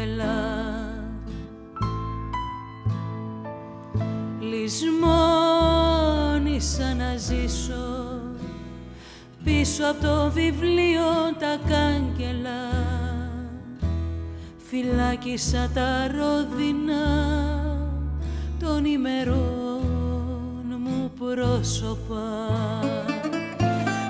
φελά. Λυσμόνισα να ζήσω πίσω από το βιβλίο τα κάγκελα. Φυλάκισα τα ρόδινα των ημερών μου πρόσωπα.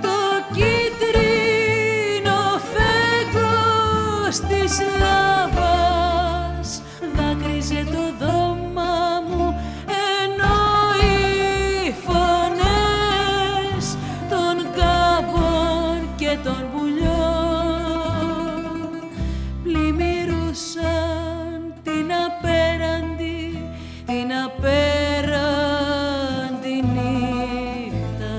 Το κίτρινο φέγγος της λάβας δάκρυζε το δώμα μου, ενώ οι φωνές των κάμπων και των πουλιών πλημμυρούσαν την απέραντη, την απέραντη νύχτα.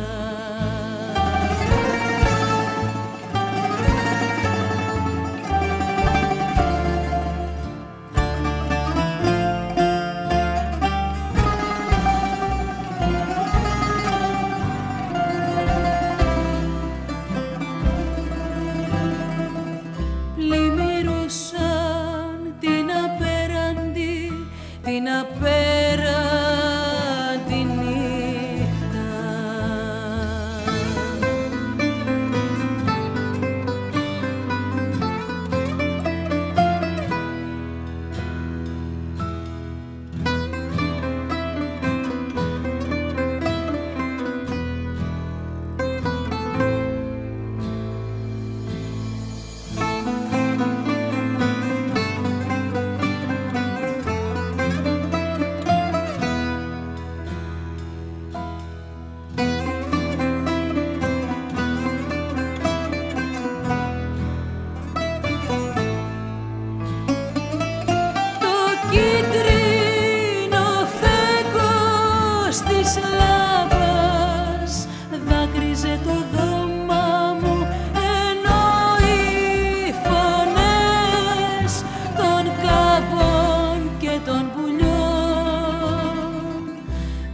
Πλημμυρούσαν την απέραντη, την απέραντη νύχτα. Της λάβας δάκρυζε το δώμα μου, ενώ οι φωνές των κάμπων και των πουλιών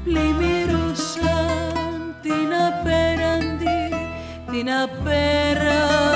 πλημμυρούσαν την απέραντη, την απέραντη